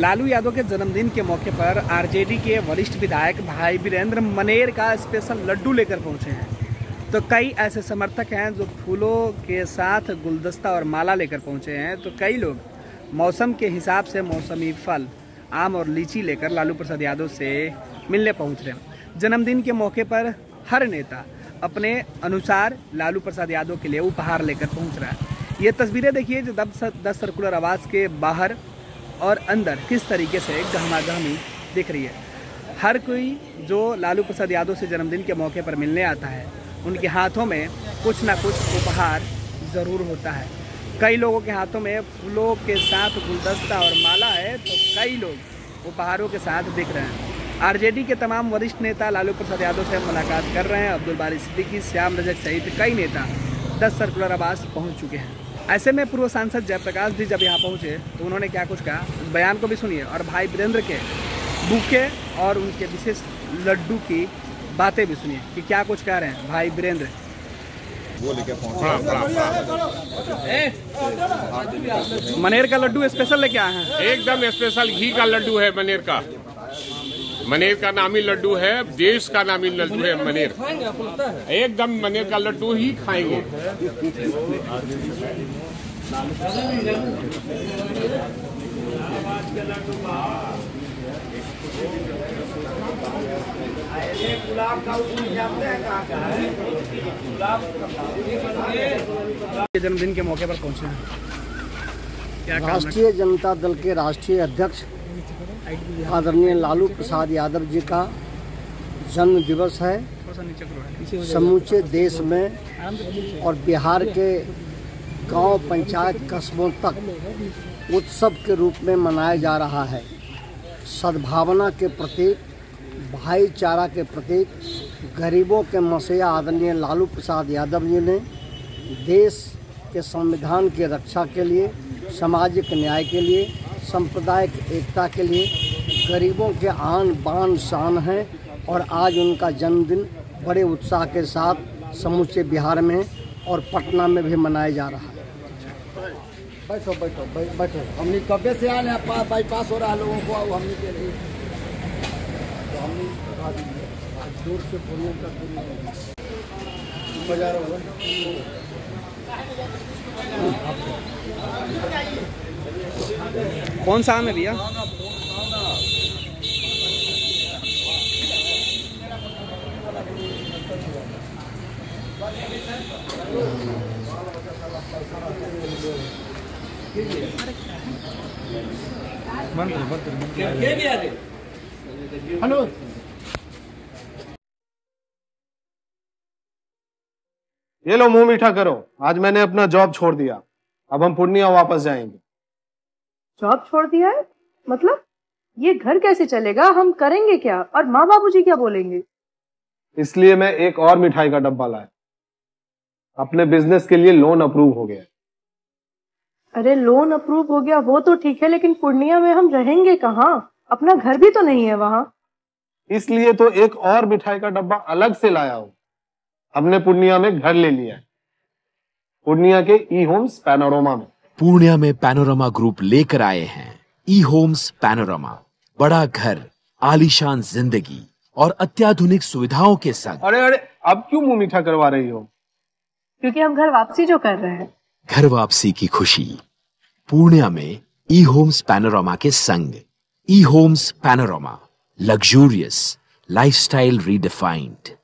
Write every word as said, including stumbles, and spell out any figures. लालू यादव के जन्मदिन के मौके पर आरजेडी के वरिष्ठ विधायक भाई वीरेंद्र मनेर का स्पेशल लड्डू लेकर पहुंचे हैं। तो कई ऐसे समर्थक हैं जो फूलों के साथ गुलदस्ता और माला लेकर पहुंचे हैं। तो कई लोग मौसम के हिसाब से मौसमी फल आम और लीची लेकर लालू प्रसाद यादव से मिलने पहुँच रहे हैं। जन्मदिन के मौके पर हर नेता अपने अनुसार लालू प्रसाद यादव के लिए उपहार लेकर पहुँच रहा है। ये तस्वीरें देखिए जो दस सर्कुलर आवास के बाहर और अंदर किस तरीके से गहमागहमी दिख रही है। हर कोई जो लालू प्रसाद यादव से जन्मदिन के मौके पर मिलने आता है, उनके हाथों में कुछ ना कुछ उपहार ज़रूर होता है। कई लोगों के हाथों में फूलों के साथ गुलदस्ता और माला है, तो कई लोग उपहारों के साथ दिख रहे हैं। आरजेडी के तमाम वरिष्ठ नेता लालू प्रसाद यादव से मुलाकात कर रहे हैं। अब्दुल बारी सिद्दीकी, श्याम रजक सहित कई नेता दस सर्कुलर आवास पहुँच चुके हैं। ऐसे में पूर्व सांसद जयप्रकाश जी जब यहाँ पहुँचे तो उन्होंने क्या कुछ कहा, उस बयान को भी सुनिए और भाई वीरेंद्र के बुके और उनके विशेष लड्डू की बातें भी सुनिए कि क्या कुछ कह रहे हैं भाई वीरेंद्र। वो लेके पहुँचे मनेर का लड्डू स्पेशल लेके आए हैं। एकदम स्पेशल घी का लड्डू है मनेर का। मनेर का नामी लड्डू है, देश का नामी लड्डू है मनेर। एकदम मनेर का लड्डू ही खाएंगे। जन्मदिन के मौके पर पहुंचे हैं राष्ट्रीय जनता दल के राष्ट्रीय अध्यक्ष आदरणीय लालू प्रसाद यादव जी का जन्म दिवस है। समूचे देश में और बिहार के गांव, पंचायत, कस्बों तक उत्सव के रूप में मनाया जा रहा है। सद्भावना के प्रतीक, भाईचारा के प्रतीक, गरीबों के मसीहा आदरणीय लालू प्रसाद यादव जी ने देश के संविधान की रक्षा के लिए, सामाजिक न्याय के लिए, सांप्रदायिक एकता के लिए, गरीबों के आन बान शान हैं और आज उनका जन्मदिन बड़े उत्साह के साथ समूचे बिहार में और पटना में भी मनाया जा रहा है। बैठो बैठो बैठो हमने कब्बे से आए हैं, बाईपास हो रहा है लोगों को। हमने के लिए दूर से बोलने का मजा रहा। कौन सा आम है भैया? हेलो ये लो, मुंह मीठा करो। आज मैंने अपना जॉब छोड़ दिया। अब हम पूर्णिया वापस जाएंगे। जॉब छोड़ दिया है मतलब? ये घर कैसे चलेगा, हम करेंगे क्या और माँ बाबूजी क्या बोलेंगे? इसलिए मैं एक और मिठाई का डब्बा लाया। अपने बिजनेस के लिए लोन अप्रूव हो गया। अरे लोन अप्रूव हो गया वो तो ठीक है, लेकिन पूर्णिया में हम रहेंगे कहाँ? अपना घर भी तो नहीं है वहाँ। इसलिए तो एक और मिठाई का डब्बा अलग से लाया हूँ। हमने पूर्णिया में घर ले लिया है, पूर्णिया के ई होम्स पैनोरमा में। पूर्णिया में पैनोरमा ग्रुप लेकर आए हैं ई होम्स पैनोरमा। बड़ा घर, आलीशान जिंदगी और अत्याधुनिक सुविधाओं के संग। अरे अरे अब क्यों मुंह मीठा करवा रही हो? क्योंकि हम घर वापसी जो कर रहे हैं। घर वापसी की खुशी पूर्णिया में ई होम्स पैनोरमा के संग। E homes panorama, luxurious lifestyle redefined.